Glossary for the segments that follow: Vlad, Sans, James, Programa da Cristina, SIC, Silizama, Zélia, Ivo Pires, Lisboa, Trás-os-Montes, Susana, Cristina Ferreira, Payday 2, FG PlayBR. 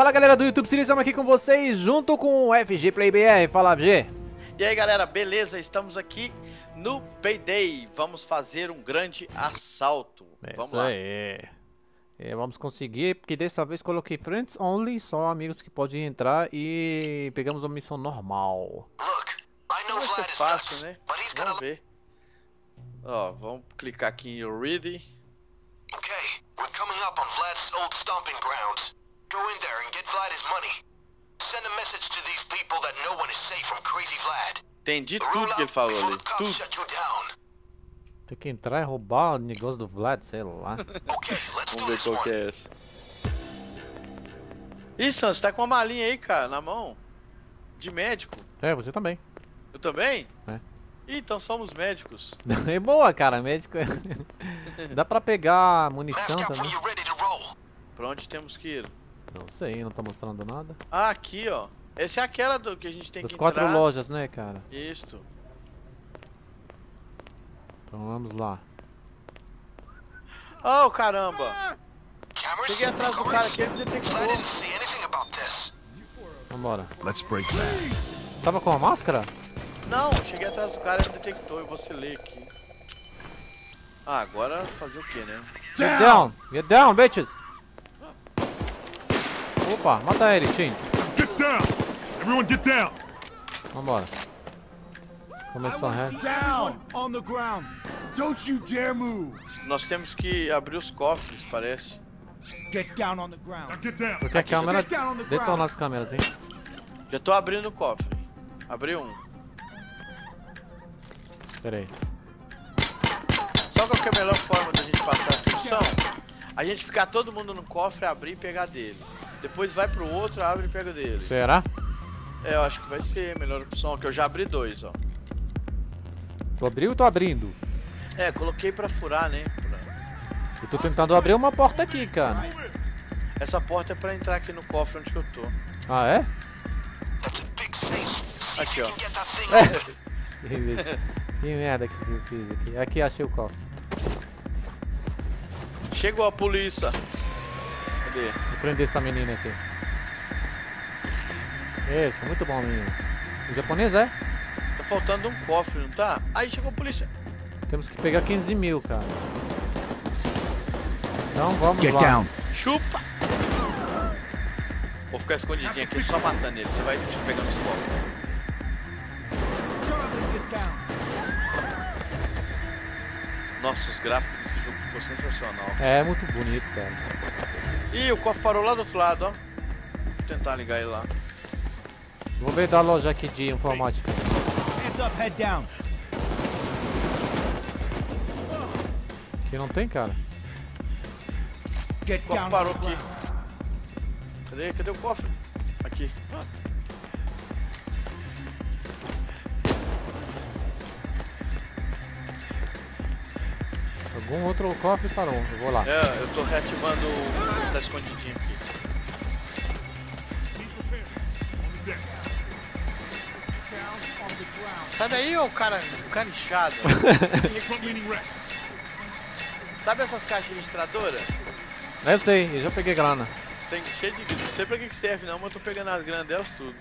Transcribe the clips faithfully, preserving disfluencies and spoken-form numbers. Fala galera do YouTube, Silizama aqui com vocês, junto com o F G PlayBR. Fala, F G. E aí galera, beleza? Estamos aqui no Payday. Vamos fazer um grande assalto. É, vamos lá. É. É, vamos conseguir, porque dessa vez coloquei Friends Only, só amigos que podem entrar, e pegamos uma missão normal. Vai ser fácil, né? Vamos ver. Ó, vamos clicar aqui em Ready. Ok, estamos coming up on Vlad's old stomping grounds. Go in there and get Vlad his money. Send a message to these people that no one is safe from crazy Vlad. Entendi tudo que ele falou ali, tudo. Tem que entrar e roubar o negócio do Vlad, sei lá. Okay, vamos ver qual que é essa. Ih, Sans, você tá com uma malinha aí, cara, na mão. De médico. É, você também. Eu também? É. Ih, então somos médicos. É boa, cara, médico. Dá pra pegar munição também. Pra onde temos que ir? Não sei, não tá mostrando nada. Ah, aqui, ó. Essa é aquela do que a gente tem das que entrar. As quatro lojas, né, cara? Isso. Então vamos lá. Oh, caramba! Cheguei atrás do cara que ele detectou. Vambora. Let's break that. Tava com a máscara? Não, cheguei atrás do cara e ele detectou. Eu vou seler aqui. Ah, agora fazer o que, né? Get down! Get down, bitches! Opa, mata ele, Tim. Get down! Everyone get down! Vambora. Começou a ré. Nós temos que abrir os cofres, parece. Get down on the ground. Get down. Porque a câmera... Detona as câmeras, hein? Já tô abrindo o cofre. Abri um. Pera aí. Só qual que é a melhor forma da gente passar a função? A gente ficar todo mundo no cofre, abrir e pegar dele. Depois vai pro outro, abre e pega dele. Será? É, eu acho que vai ser a melhor opção, que eu já abri dois, ó. Tu abriu ou tô abrindo? É, coloquei pra furar, né? Eu tô tentando abrir uma porta aqui, cara. Essa porta é pra entrar aqui no cofre onde eu tô. Ah, é? Aqui, ó. Que merda que eu fiz aqui. Aqui, achei o cofre. Chegou a polícia. Vou prender essa menina aqui. Isso, muito bom, menino. O japonês é? Tá faltando um cofre, não tá? Aí chegou a polícia. Temos que pegar quinze mil, cara. Então vamos Get lá. Down. Chupa! Vou ficar escondidinho aqui só matando ele. Você vai pegando os cofres. Nossa, os gráficos desse jogo ficou sensacional. É, muito bonito, cara. Ih, o cofre parou lá do outro lado, ó. Vou tentar ligar ele lá. Vou ver da loja aqui de informática. Hands up, head down. Aqui não tem, cara. Get o cofre down, parou aqui. Cadê? Cadê o cofre? Aqui. Algum outro cofre parou, eu vou lá. É, eu tô reativando o que tá escondidinho aqui. Sai daí, ô cara, cara inchado. Sabe essas caixas registradoras? É, eu sei, eu já peguei grana. Tem cheio de grana, não sei pra que serve não, mas eu tô pegando as granas delas tudo.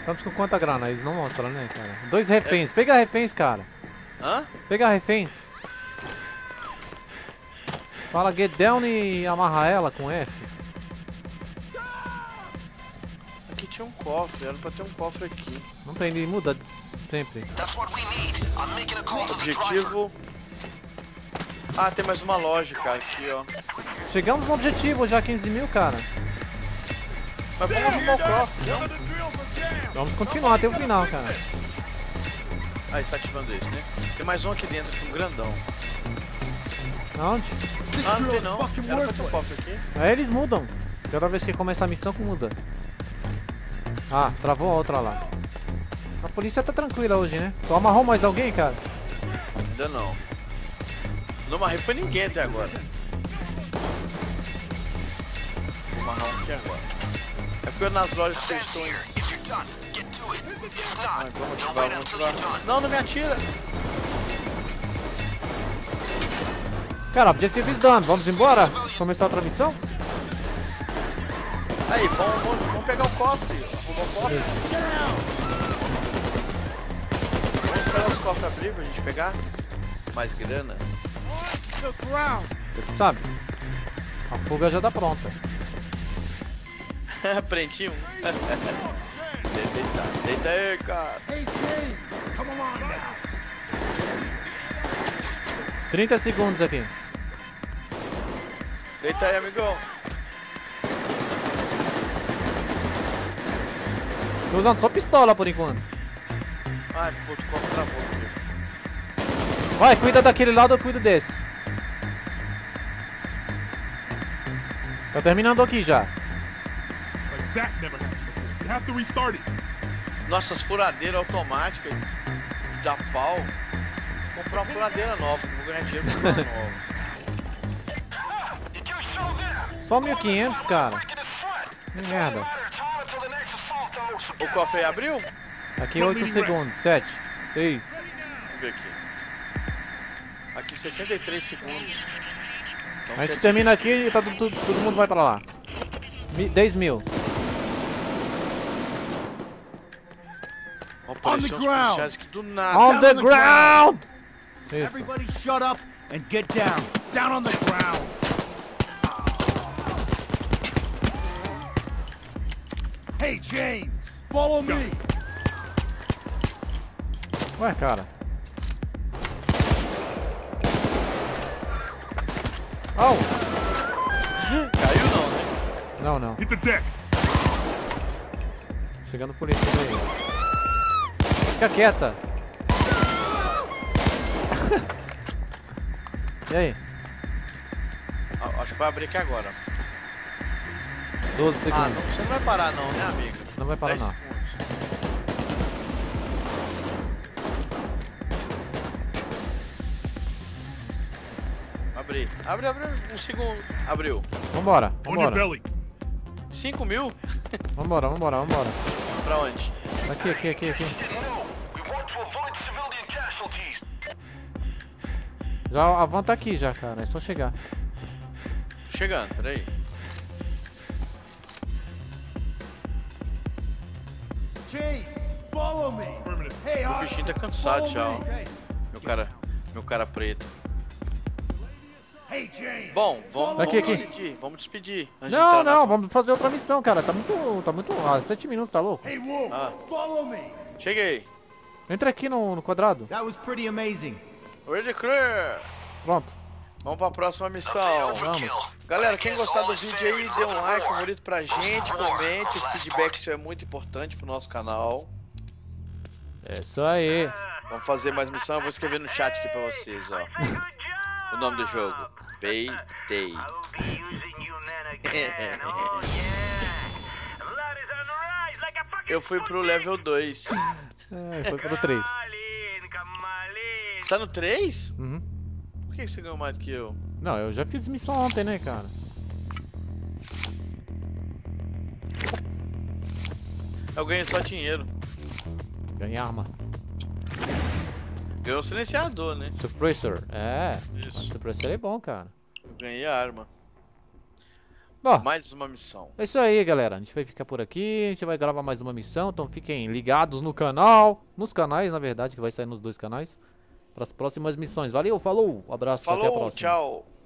Estamos com quanta grana? Eles não mostram, né, cara? Dois reféns, é. Pega reféns, cara. Hã? Pegar reféns. Fala get down e amarra ela com F. Aqui tinha um cofre, era pra ter um cofre aqui. Não tem, ele muda sempre. Objetivo. Ah, tem mais uma loja, cara, aqui, ó. Chegamos no objetivo já, quinze mil, cara. Mas vamos arrumar o cofre, não? Vamos continuar até o final, cara. Ah, está ativando esse, né? Tem mais um aqui dentro, um grandão. Onde? Ah, não tem não. Era pra ter um cofre aqui. Aí eles mudam. Toda vez que começa a missão, muda. Ah, travou a outra lá. A polícia tá tranquila hoje, né? Tu amarrou mais alguém, cara? Ainda não. Não amarrei pra ninguém até agora. Vou amarrar um aqui agora. É porque nas lojas que vocês estão indo. Ah, vamos ativar, vamos ativar. Não, não me atira! Cara, objetivos dando. Vamos embora? Começar outra missão? Aí, vamos, vamos, vamos pegar o cofre. Vamos o cofre. Vamos esperar os cofres abrir pra gente pegar mais grana. Você sabe? A fuga já tá pronta. Aprendi um. Deita, deita aí, cara. trinta segundos aqui. Deita aí, amigão. Tô usando só pistola por enquanto. Ai, pô, o copo travou aqui. Vai, cuida daquele lado, eu cuido desse. Tá terminando aqui já. Nossa, as furadeiras automáticas da pau. Vou comprar uma furadeira nova, vou ganhar dinheiro pra comprar nova. Só mil e quinhentos, cara. Que merda. O cofre aí abriu? Aqui oito segundos, sete, seis. Vamos ver aqui. Aqui sessenta e três segundos. Então, a gente termina aqui e tá tudo, tudo, todo mundo vai pra lá. dez mil. On the ground! On the ground! Everybody shut up and get down! Down on the ground! Hey James, follow me! Ué, cara. Oh! Caiu não, né? Não, não. Hit the deck! Chegando por isso aí. Fica quieta. E aí? Acho que vai abrir aqui agora. doze segundos. Ah, não, você não vai parar não, né, amigo? Não vai parar não. Abri. Abre, abre um segundo. Abriu. Vambora, vambora. cinco mil? Vambora, vambora, vambora. Pra onde? Aqui, aqui, aqui, aqui. Já a van tá aqui já, cara, é só chegar. Chegando, peraí. James, follow me. O bichinho tá cansado já, ó. Meu cara, meu cara preto. Bom, vamos, aqui, vamos aqui. Despedir, vamos despedir. Não, não, na... vamos fazer outra missão, cara. Tá muito, tá muito, ah, sete minutos, tá louco? Ah. Cheguei. Entra aqui no, no quadrado. That was pretty amazing. Ready, clear. Pronto. Vamos pra próxima missão. Vamos. Galera, quem gostar do vídeo aí, dê um like, favorito pra gente, comente. O feedback, isso é muito importante pro nosso canal. É isso aí. Vamos fazer mais missão. Eu vou escrever no chat aqui pra vocês, ó. O nome do jogo, Payday. Eu fui pro level dois. É, foi pro três. Tá no três? Uhum. Por que você ganhou mais do que eu? Não, eu já fiz missão ontem, né, cara? Eu ganhei só dinheiro. Ganhei arma. Ganhou o silenciador, né? Suppressor, é. Isso. O suppressor é bom, cara. Eu ganhei a arma. Bom, mais uma missão. É isso aí, galera. A gente vai ficar por aqui. A gente vai gravar mais uma missão. Então fiquem ligados no canal. Nos canais, na verdade, que vai sair nos dois canais. Para as próximas missões. Valeu, falou. Um abraço, falou, até a próxima. Falou, tchau.